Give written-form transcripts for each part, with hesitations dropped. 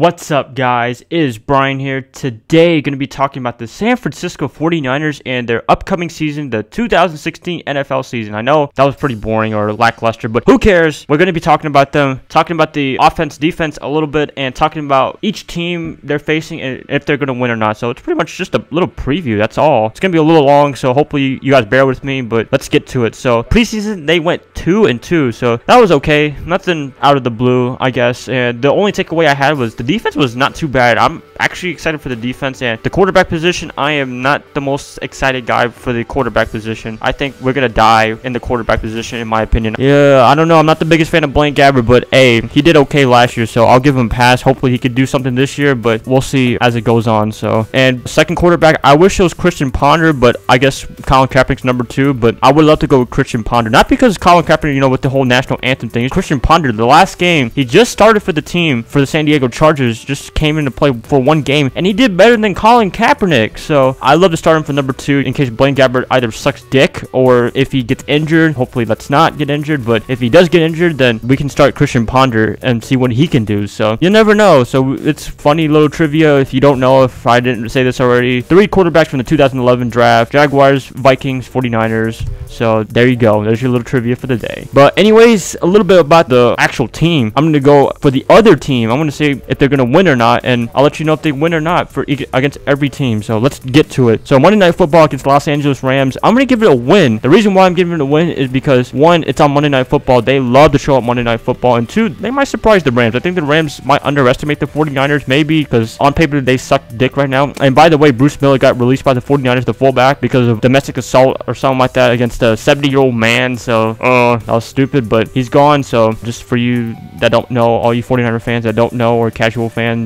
What's up, guys? It is Brian here. Today, going to be talking about the San Francisco 49ers and their upcoming season, the 2016 NFL season. I know that was pretty boring or lackluster, but who cares? We're going to be talking about them, talking about the offense, defense a little bit, and talking about each team they're facing and if they're going to win or not. So it's pretty much just a little preview. That's all. It's going to be a little long, so hopefully you guys bear with me, but let's get to it. So preseason, they went 2-2, so that was okay. Nothing out of the blue, I guess. And the only takeaway I had was the defense was not too bad. I'm actually excited for the defense. And the quarterback position, I am not the most excited guy for the quarterback position. I think we're going to die in the quarterback position, in my opinion. Yeah, I don't know. I'm not the biggest fan of Blaine Gabbert, but hey, he did okay last year, so I'll give him a pass. Hopefully, he could do something this year, but we'll see as it goes on. So, and second quarterback, I wish it was Christian Ponder, but I guess Colin Kaepernick's #2, but I would love to go with Christian Ponder. Not because Colin Kaepernick, you know, with the whole national anthem thing. Christian Ponder, the last game, he just started for the team for the San Diego Chargers. Just came into play for one game, and he did better than Colin Kaepernick. So I love to start him for #2 in case Blaine Gabbert either sucks dick or if he gets injured. Hopefully, let's not get injured. But if he does get injured, then we can start Christian Ponder and see what he can do. So you never know. So it's funny little trivia. If you don't know, if I didn't say this already, 3 quarterbacks from the 2011 draft: Jaguars, Vikings, 49ers. So there you go. There's your little trivia for the day. But anyways, a little bit about the actual team. I'm gonna go for the other team. I'm gonna say if they're going to win or not, and I'll let you know if they win or not for against every team. So let's get to it. So Monday Night Football against Los Angeles Rams. I'm going to give it a win. The reason why I'm giving it a win is because, one, it's on Monday Night Football. They love to show up Monday Night Football, and two, they might surprise the Rams. I think the Rams might underestimate the 49ers, maybe, because on paper, they suck dick right now. And by the way, Bruce Miller got released by the 49ers, the fullback, because of domestic assault or something like that against a 70-year-old man. So, that was stupid, but he's gone. So just for you that don't know, all you 49er fans that don't know or casual fans,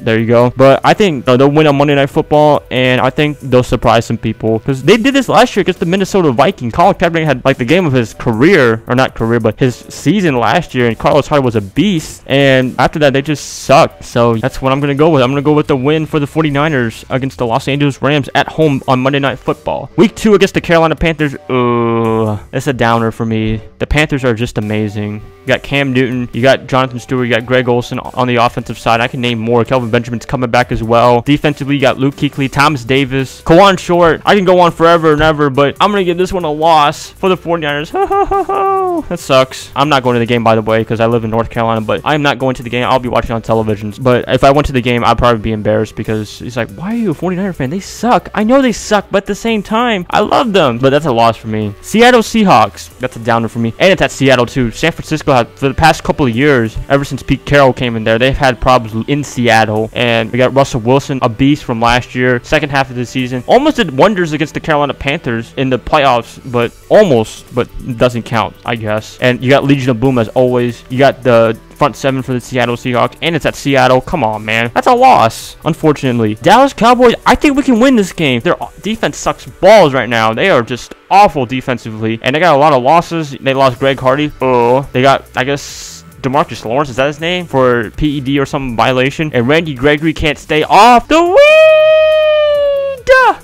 there you go. But I think they'll win on Monday Night Football, and I think they'll surprise some people because they did this last year against the Minnesota Vikings. Colin Kaepernick had like the game of his career, or not career, but his season last year, and Carlos Hyde was a beast. And after that, they just sucked. So that's what I'm gonna go with. I'm gonna go with the win for the 49ers against the Los Angeles Rams at home on Monday Night Football. Week 2 against the Carolina Panthers. That's a downer for me. The Panthers are just amazing. You got Cam Newton, you got Jonathan Stewart, you got Greg Olsen on the offensive side. I can name more. Kelvin Benjamin's coming back as well. Defensively, you got Luke Kuechly, Thomas Davis, Kawan Short. I can go on forever and ever, but I'm going to give this one a loss for the 49ers. That sucks. I'm not going to the game, by the way, because I live in North Carolina, but I'm not going to the game. I'll be watching on television. But if I went to the game, I'd probably be embarrassed because it's like, why are you a 49er fan? They suck. I know they suck, but at the same time, I love them. But that's a loss for me. Seattle Seahawks. That's a downer for me. And it's at Seattle, too. San Francisco, for the past couple of years, ever since Pete Carroll came in there, they've had problems in Seattle. And we got Russell Wilson, a beast from last year, second half of the season. Almost did wonders against the Carolina Panthers in the playoffs, but almost, but doesn't count, I guess. And you got Legion of Boom as always. You got the front 7 for the Seattle Seahawks, and it's at Seattle. Come on, man. That's a loss, unfortunately. Dallas Cowboys, I think we can win this game. Their defense sucks balls right now. They are just awful defensively, and they got a lot of losses. They lost Greg Hardy. They got, I guess, DeMarcus Lawrence, is that his name? For PED or some violation. And Randy Gregory can't stay off the weed.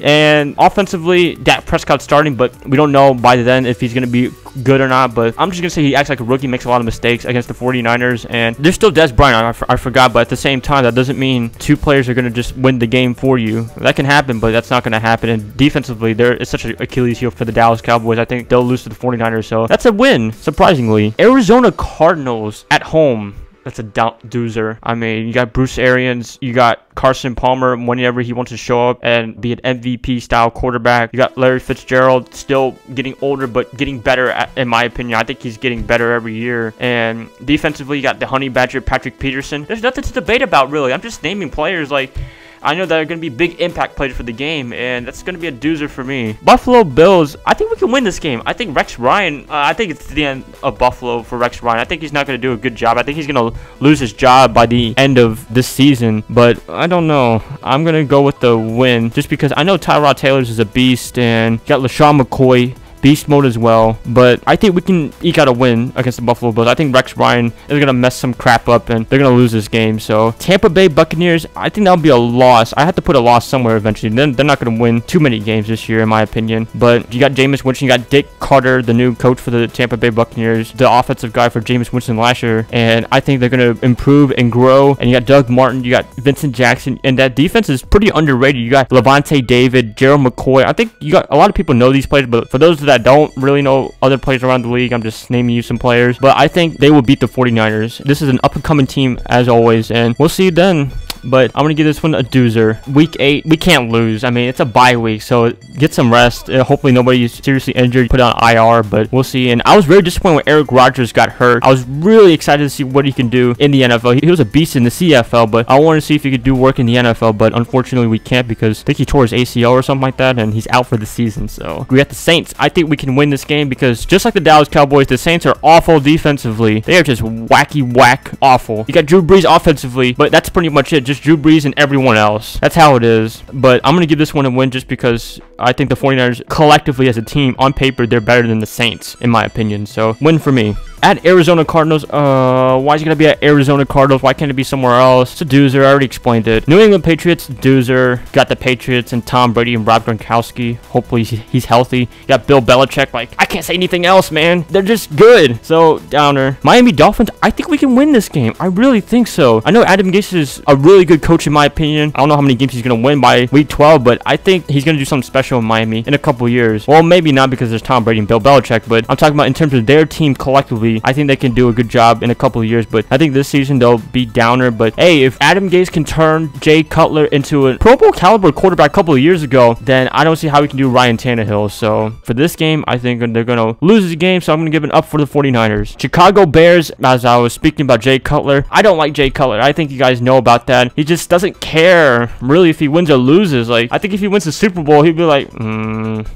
And offensively, Dak Prescott's starting, but we don't know by then if he's going to be good or not. But I'm just going to say he acts like a rookie, makes a lot of mistakes against the 49ers. And there's still Des Bryant. I forgot, but at the same time, that doesn't mean 2 players are going to just win the game for you. That can happen, but that's not going to happen. And defensively, there is such an Achilles heel for the Dallas Cowboys. I think they'll lose to the 49ers, so that's a win, surprisingly. Arizona Cardinals at home. That's a doozer. I mean, you got Bruce Arians, you got Carson Palmer whenever he wants to show up and be an MVP-style quarterback. You got Larry Fitzgerald, still getting older, but getting better, in my opinion. I think he's getting better every year. And defensively, you got the Honey Badger, Patrick Peterson. There's nothing to debate about, really. I'm just naming players like, I know that are going to be big impact players for the game, and that's going to be a doozer for me. Buffalo Bills, I think we can win this game. I think Rex Ryan, I think it's the end of Buffalo for Rex Ryan. I think he's not going to do a good job. I think he's going to lose his job by the end of this season, but I don't know. I'm going to go with the win just because I know Tyrod Taylor is a beast, and you got LaShawn McCoy. beast mode as well. But I think we can eke out a win against the Buffalo Bills. I think Rex Ryan is going to mess some crap up and they're going to lose this game. So Tampa Bay Buccaneers, I think that'll be a loss. I have to put a loss somewhere eventually. They're not going to win too many games this year, in my opinion. But you got Jameis Winston, you got Dick Carter, the new coach for the Tampa Bay Buccaneers, the offensive guy for Jameis Winston last year. And I think they're going to improve and grow. And you got Doug Martin, you got Vincent Jackson, and that defense is pretty underrated. You got Levante David, Gerald McCoy. I think you got a lot of people know these players, but for those that don't really know other players around the league, I'm just naming you some players. But I think they will beat the 49ers. This is an up-and-coming team as always, and we'll see you then. But I'm going to give this one a doozer. Week 8, we can't lose. I mean, it's a bye week, so get some rest. Hopefully nobody's seriously injured, put on IR, but we'll see. And I was very disappointed when Eric Rodgers got hurt. I was really excited to see what he can do in the NFL. He was a beast in the CFL, but I wanted to see if he could do work in the NFL, but unfortunately we can't because I think he tore his ACL or something like that, and he's out for the season. So we got the Saints. I think we can win this game because just like the Dallas Cowboys, the Saints are awful defensively. They are just whack awful. You got Drew Brees offensively, but that's pretty much it. Just Drew Brees and everyone else. That's how it is. But I'm going to give this one a win just because I think the 49ers collectively as a team on paper, they're better than the Saints in my opinion. So win for me. At Arizona Cardinals, why is it going to be at Arizona Cardinals? Why can't it be somewhere else? It's a doozer. I already explained it. New England Patriots, doozer. Got the Patriots and Tom Brady and Rob Gronkowski. Hopefully he's healthy. Got Bill Belichick. Like, I can't say anything else, man. They're just good. So, downer. Miami Dolphins, I think we can win this game. I really think so. I know Adam Gase is a really good coach in my opinion. I don't know how many games he's going to win by week 12, but I think he's going to do something special in Miami in a couple years. Well, maybe not because there's Tom Brady and Bill Belichick, but I'm talking about in terms of their team collectively. I think they can do a good job in a couple of years, but I think this season they'll be downer. But hey, if Adam Gase can turn Jay Cutler into a Pro Bowl caliber quarterback a couple of years ago, then I don't see how we can do Ryan Tannehill. So for this game, I think they're going to lose the game, so I'm going to give it up for the 49ers. Chicago Bears, as I was speaking about Jay Cutler, I don't like Jay Cutler. I think you guys know about that. He just doesn't care really if he wins or loses. Like, I think if he wins the Super Bowl, he'd be like,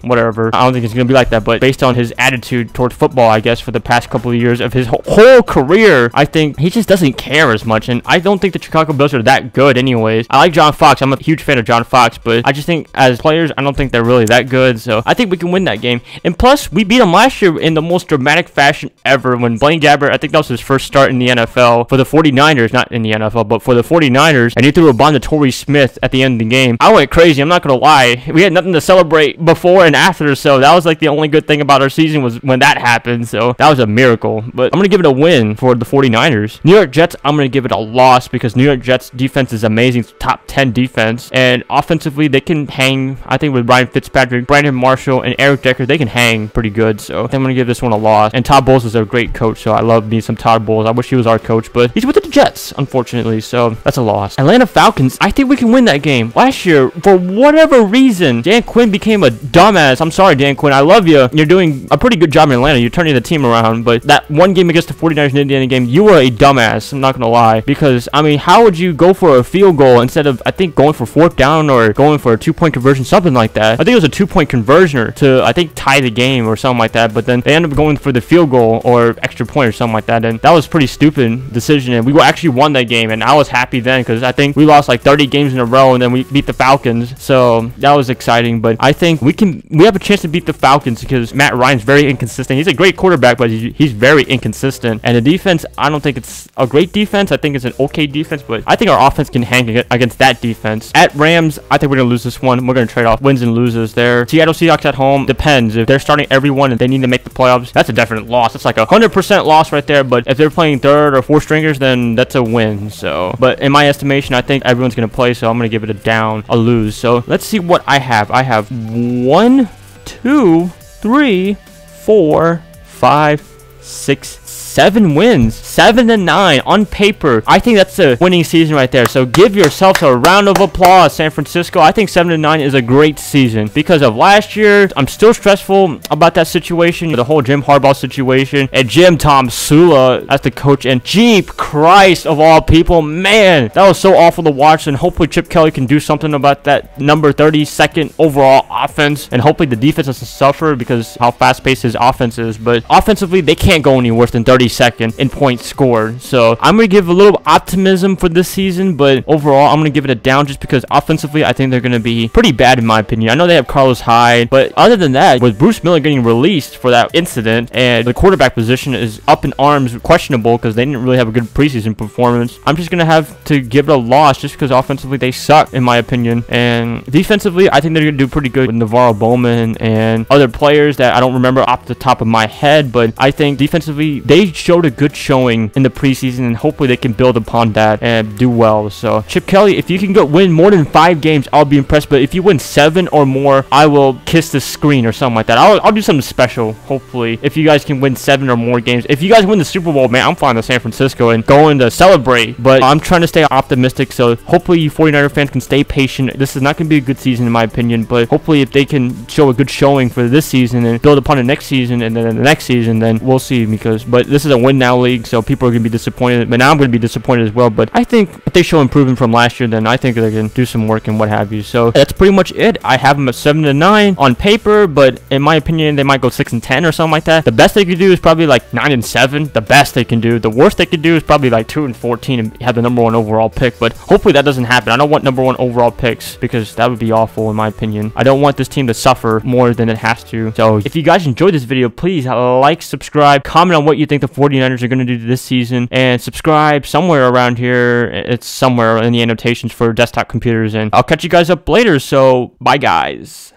whatever. I don't think it's going to be like that, but based on his attitude towards football, I guess, for the past couple of years, of his whole career, I think he just doesn't care as much, and I don't think the Chicago Bills are that good anyways. I like John Fox. I'm a huge fan of John Fox, but I just think as players, I don't think they're really that good, so I think we can win that game. And plus, we beat them last year in the most dramatic fashion ever when Blaine Gabbert, I think that was his first start in the NFL for the 49ers, not in the NFL, but for the 49ers, and he threw a bomb to Torrey Smith at the end of the game. I went crazy. I'm not going to lie. We had nothing to celebrate before and after, so that was like the only good thing about our season was when that happened, so that was a miracle. But I'm going to give it a win for the 49ers. New York Jets, I'm going to give it a loss because New York Jets defense is amazing. Top 10 defense. And offensively, they can hang, I think, with Ryan Fitzpatrick, Brandon Marshall, and Eric Decker. They can hang pretty good. So I'm going to give this one a loss. And Todd Bowles is a great coach. So I love me some Todd Bowles. I wish he was our coach, but he's with the Jets, unfortunately. So that's a loss. Atlanta Falcons, I think we can win that game. Last year, for whatever reason, Dan Quinn became a dumbass. I'm sorry, Dan Quinn. I love you. You're doing a pretty good job in Atlanta. You're turning the team around, but that one game against the 49ers in Indiana game, you were a dumbass. I'm not going to lie. Because, I mean, how would you go for a field goal instead of, I think, going for fourth down or going for a two-point conversion, something like that? I think it was a two-point conversion to, I think, tie the game or something like that. But then they ended up going for the field goal or extra point or something like that. And that was a pretty stupid decision. And we actually won that game. And I was happy then because I think we lost like 30 games in a row and then we beat the Falcons. So that was exciting. But I think we have a chance to beat the Falcons because Matt Ryan's very inconsistent. He's a great quarterback, but he's very inconsistent, and the defense, I don't think it's a great defense. I think it's an okay defense, but I think our offense can hang against that defense. At Rams, I think we're gonna lose this one. We're gonna trade off wins and loses there. Seattle Seahawks at home, depends if they're starting everyone and they need to make the playoffs. That's a definite loss. That's like 100% loss right there. But if they're playing third or four stringers, then that's a win. So, but in my estimation, I think everyone's gonna play, so I'm gonna give it a down, a lose. So let's see what I have. I have 1, 2, 3, 4, 5, 6, 7 wins, 7-9 on paper. I think that's a winning season right there. So give yourselves a round of applause, San Francisco. I think 7-9 is a great season because of last year. I'm still stressful about that situation, the whole Jim Harbaugh situation, and Jim Tom Sula as the coach. And Jeep Christ of all people, man, that was so awful to watch. And hopefully Chip Kelly can do something about that number 32nd overall offense. And hopefully the defense doesn't suffer because how fast-paced his offense is. But offensively, they can't go any worse than 30. 42nd in points scored. So I'm going to give a little optimism for this season, but overall I'm going to give it a down just because offensively I think they're going to be pretty bad in my opinion. I know they have Carlos Hyde, but other than that, with Bruce Miller getting released for that incident and the quarterback position is up in arms, questionable because they didn't really have a good preseason performance, I'm just going to have to give it a loss just because offensively they suck in my opinion. And defensively, I think they're going to do pretty good with Navarro Bowman and other players that I don't remember off the top of my head, but I think defensively they showed a good showing in the preseason and hopefully they can build upon that and do well. So Chip Kelly, if you can go win more than 5 games, I'll be impressed, but if you win 7 or more, I will kiss the screen or something like that. I'll do something special, hopefully, if you guys can win 7 or more games. If you guys win the Super Bowl, man, I'm flying to San Francisco and going to celebrate, but I'm trying to stay optimistic, so hopefully you 49er fans can stay patient. This is not going to be a good season in my opinion, but hopefully if they can show a good showing for this season and build upon the next season and then the next season, then we'll see. Because but this is a win now league, so people are going to be disappointed, but now I'm going to be disappointed as well. But I think if they show improvement from last year, then I think they can do some work and what have you. So that's pretty much it. I have them at 7-9 on paper, but in my opinion they might go 6-10 or something like that. The best they could do is probably like 9-7. The best they can do. The worst they could do is probably like 2-14 and have the #1 overall pick, but hopefully that doesn't happen. I don't want #1 overall picks because that would be awful in my opinion. I don't want this team to suffer more than it has to. So if you guys enjoyed this video, please like, subscribe, comment on what you think the 49ers are going to do this season, and subscribe somewhere around here. It's somewhere in the annotations for desktop computers, and I'll catch you guys up later. So bye guys.